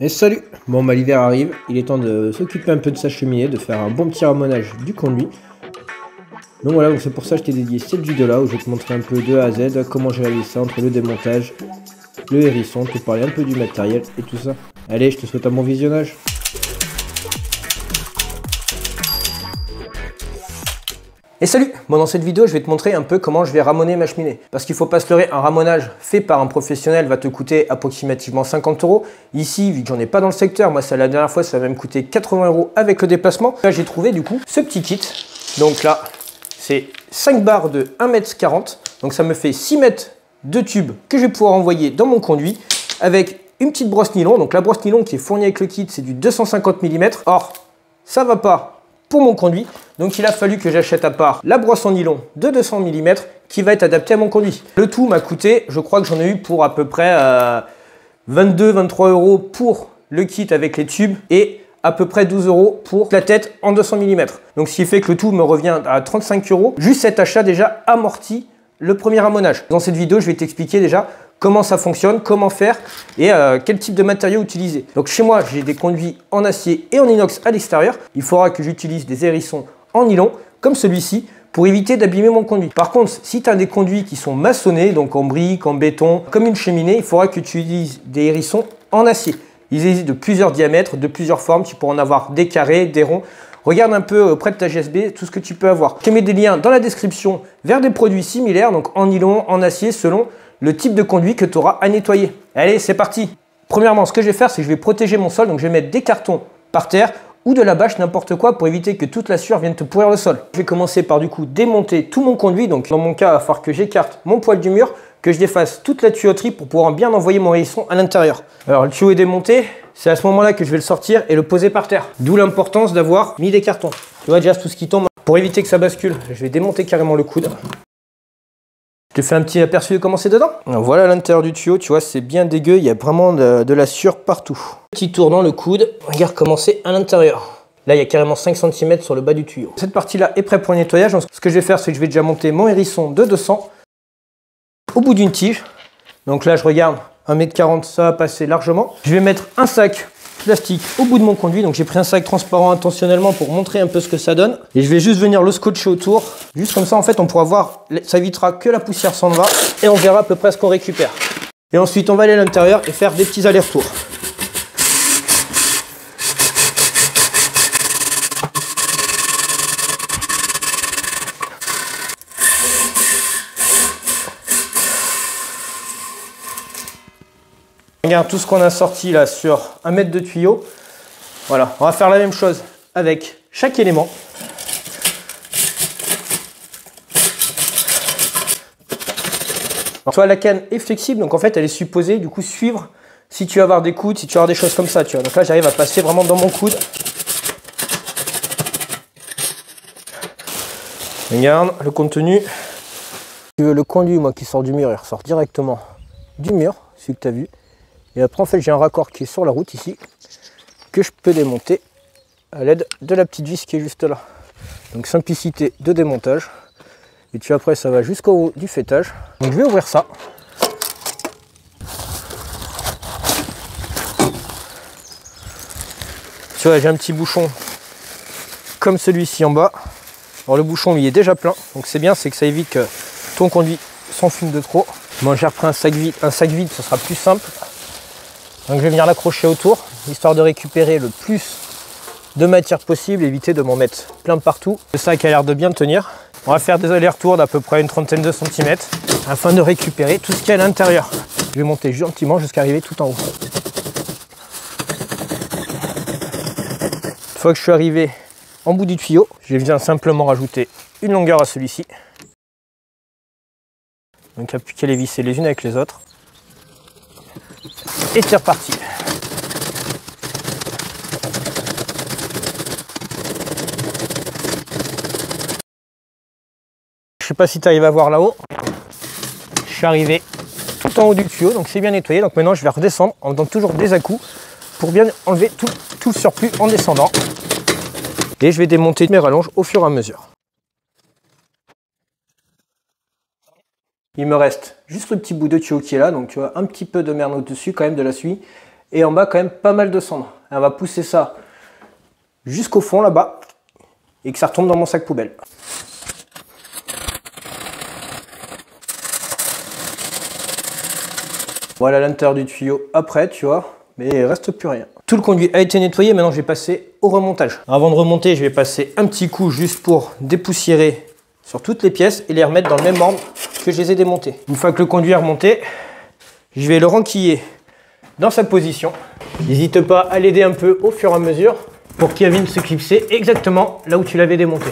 Et salut! Bon bah l'hiver arrive, il est temps de s'occuper un peu de sa cheminée, de faire un bon petit ramonage du conduit. Donc voilà, c'est pour ça que je t'ai dédié cette vidéo-là où je vais te montrer un peu de A à Z comment j'ai réalisé ça entre le démontage, le hérisson, te parler un peu du matériel et tout ça. Allez, je te souhaite un bon visionnage! Et salut! Bon, dans cette vidéo je vais te montrer un peu comment je vais ramoner ma cheminée. Parce qu'il faut pas se leurrer, un ramonage fait par un professionnel va te coûter approximativement 50 €. Ici, vu que j'en ai pas dans le secteur, moi ça la dernière fois ça m'a même coûté 80 € avec le déplacement. Là j'ai trouvé du coup ce petit kit. Donc là c'est 5 barres de 1,40 m. Donc ça me fait 6 mètres de tubes que je vais pouvoir envoyer dans mon conduit avec une petite brosse nylon. Donc la brosse nylon qui est fournie avec le kit c'est du 250 mm. Or ça va pas pour mon conduit, donc il a fallu que j'achète à part la brosse en nylon de 200 mm qui va être adaptée à mon conduit. Le tout m'a coûté, je crois que j'en ai eu pour à peu près 22-23 € pour le kit avec les tubes et à peu près 12 € pour la tête en 200 mm. Donc ce qui fait que le tout me revient à 35 €. Juste cet achat déjà amorti le premier ramonage. Dans cette vidéo, je vais t'expliquer déjà comment ça fonctionne, comment faire et quel type de matériaux utiliser. Donc chez moi, j'ai des conduits en acier et en inox à l'extérieur. Il faudra que j'utilise des hérissons en nylon, comme celui-ci, pour éviter d'abîmer mon conduit. Par contre, si tu as des conduits qui sont maçonnés, donc en briques, en béton, comme une cheminée, il faudra que tu utilises des hérissons en acier. Ils existent de plusieurs diamètres, de plusieurs formes. Tu pourras en avoir des carrés, des ronds. Regarde un peu près de ta GSB tout ce que tu peux avoir. Je te mets des liens dans la description vers des produits similaires, donc en nylon, en acier, selon le type de conduit que tu auras à nettoyer. Allez, c'est parti! Premièrement, ce que je vais faire, c'est que je vais protéger mon sol. Donc je vais mettre des cartons par terre ou de la bâche, n'importe quoi, pour éviter que toute la sueur vienne te pourrir le sol. Je vais commencer par du coup démonter tout mon conduit. Donc dans mon cas, il va falloir que j'écarte mon poil du mur, que je défasse toute la tuyauterie pour pouvoir bien envoyer mon hérisson à l'intérieur. Alors le tuyau est démonté, c'est à ce moment-là que je vais le sortir et le poser par terre. D'où l'importance d'avoir mis des cartons. Tu vois déjà tout ce qui tombe. Pour éviter que ça bascule, je vais démonter carrément le coude. Je te fais un petit aperçu de comment c'est dedans. Alors, voilà l'intérieur du tuyau, tu vois c'est bien dégueu, il y a vraiment de la sueur partout. Petit tour dans le coude, regarde comment c'est à l'intérieur. Là, il y a carrément 5 cm sur le bas du tuyau. Cette partie-là est prête pour le nettoyage. Donc, ce que je vais faire, c'est que je vais déjà monter mon hérisson de 200 au bout d'une tige. Donc là, je regarde 1,40 m, ça va passer largement. Je vais mettre un sac plastique au bout de mon conduit. Donc j'ai pris un sac transparent intentionnellement pour montrer un peu ce que ça donne. Et je vais juste venir le scotcher autour. Juste comme ça, en fait, on pourra voir, ça évitera que la poussière s'en va et on verra à peu près ce qu'on récupère. Et ensuite, on va aller à l'intérieur et faire des petits allers-retours. Regarde tout ce qu'on a sorti là sur 1 mètre de tuyau. Voilà, on va faire la même chose avec chaque élément. Alors, toi, la canne est flexible, donc en fait, elle est supposée du coup suivre si tu vas avoir des coudes, si tu vas avoir des choses comme ça, tu vois. Donc là, j'arrive à passer vraiment dans mon coude. Regarde le contenu. Le conduit, moi, qui sort du mur, il ressort directement du mur, celui que tu as vu. Et après en fait j'ai un raccord qui est sur la route ici que je peux démonter à l'aide de la petite vis qui est juste là. Donc simplicité de démontage. Et puis après ça va jusqu'au haut du fêtage. Donc je vais ouvrir ça. Tu vois j'ai un petit bouchon comme celui-ci en bas. Alors le bouchon il est déjà plein. Donc c'est bien, c'est que ça évite que ton conduit s'enfume de trop. Moi j'ai repris un sac vide, ce sera plus simple. Donc je vais venir l'accrocher autour, histoire de récupérer le plus de matière possible, éviter de m'en mettre plein partout. Le sac a l'air de bien tenir. On va faire des allers-retours d'à peu près une trentaine de centimètres afin de récupérer tout ce qu'il y a à l'intérieur. Je vais monter gentiment jusqu'à arriver tout en haut. Une fois que je suis arrivé en bout du tuyau, je viens simplement rajouter une longueur à celui-ci. Donc il n'y a plus qu'à les visser les unes avec les autres. Et c'est reparti. Je sais pas si tu arrives à voir là-haut. Je suis arrivé tout en haut du tuyau, donc c'est bien nettoyé. Donc maintenant je vais redescendre en faisant toujours des à-coups pour bien enlever tout le surplus en descendant. Et je vais démonter mes rallonges au fur et à mesure. Il me reste juste le petit bout de tuyau qui est là, donc tu vois un petit peu de merde au-dessus, quand même de la suie, et en bas quand même pas mal de cendres. Et on va pousser ça jusqu'au fond là-bas et que ça retombe dans mon sac poubelle. Voilà l'intérieur du tuyau après, tu vois, mais il reste plus rien. Tout le conduit a été nettoyé, maintenant je vais passer au remontage. Avant de remonter, je vais passer un petit coup juste pour dépoussiérer sur toutes les pièces et les remettre dans le même ordre que je les ai démontées. Une fois que le conduit est remonté, je vais le renquiller dans sa position. N'hésite pas à l'aider un peu au fur et à mesure pour qu'il vienne se clipser exactement là où tu l'avais démonté.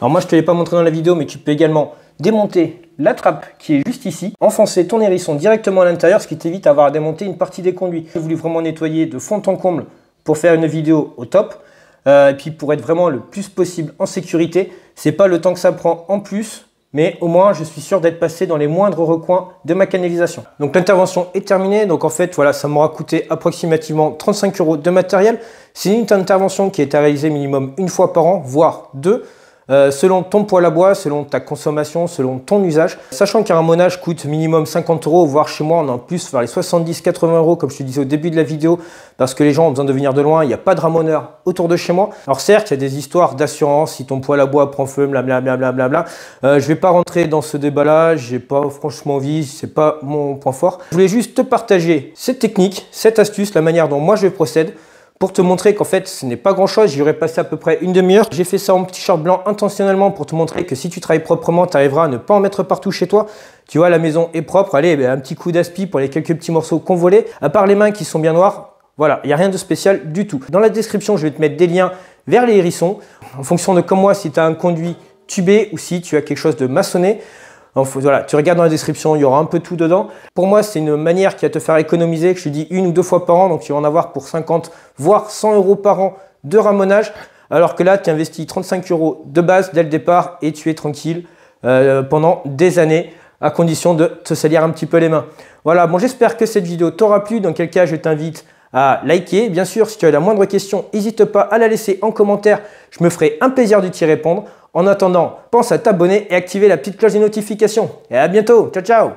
Alors moi je ne te l'ai pas montré dans la vidéo, mais tu peux également démonter la trappe qui est juste ici, enfoncer ton hérisson directement à l'intérieur, ce qui t'évite d'avoir à démonter une partie des conduits. J'ai voulu vraiment nettoyer de fond en comble pour faire une vidéo au top. Et puis pour être vraiment le plus possible en sécurité, c'est pas le temps que ça prend en plus, mais au moins je suis sûr d'être passé dans les moindres recoins de ma canalisation. Donc l'intervention est terminée, donc en fait voilà, ça m'aura coûté approximativement 35 € de matériel. C'est une intervention qui est à réaliser minimum une fois par an, voire deux, selon ton poêle à bois, selon ta consommation, selon ton usage. Sachant qu'un ramonage coûte minimum 50 €, voire chez moi on est en plus vers les 70-80 € comme je te disais au début de la vidéo, parce que les gens ont besoin de venir de loin, il n'y a pas de ramoneur autour de chez moi. Alors certes, il y a des histoires d'assurance, si ton poêle à bois prend feu, blablabla, je vais pas rentrer dans ce débat-là, j'ai pas franchement envie, c'est pas mon point fort. Je voulais juste te partager cette technique, cette astuce, la manière dont moi je procède, pour te montrer qu'en fait ce n'est pas grand chose. J'y aurais passé à peu près une demi-heure. J'ai fait ça en petit short blanc intentionnellement pour te montrer que si tu travailles proprement, tu arriveras à ne pas en mettre partout chez toi. Tu vois, la maison est propre, allez, un petit coup d'aspi pour les quelques petits morceaux qu'on volait, à part les mains qui sont bien noires. Voilà, il n'y a rien de spécial du tout. Dans la description, je vais te mettre des liens vers les hérissons, en fonction de comme moi si tu as un conduit tubé ou si tu as quelque chose de maçonné. Voilà, tu regardes dans la description, il y aura un peu tout dedans. Pour moi, c'est une manière qui va te faire économiser, que je te dis, 1 ou 2 fois par an. Donc, tu vas en avoir pour 50, voire 100 € par an de ramonage. Alors que là, tu investis 35 € de base dès le départ et tu es tranquille pendant des années, à condition de te salir un petit peu les mains. Voilà, bon, j'espère que cette vidéo t'aura plu. Dans quel cas, je t'invite à liker. Bien sûr, si tu as la moindre question, n'hésite pas à la laisser en commentaire. Je me ferai un plaisir de t'y répondre. En attendant, pense à t'abonner et activer la petite cloche des notifications. Et à bientôt, ciao ciao!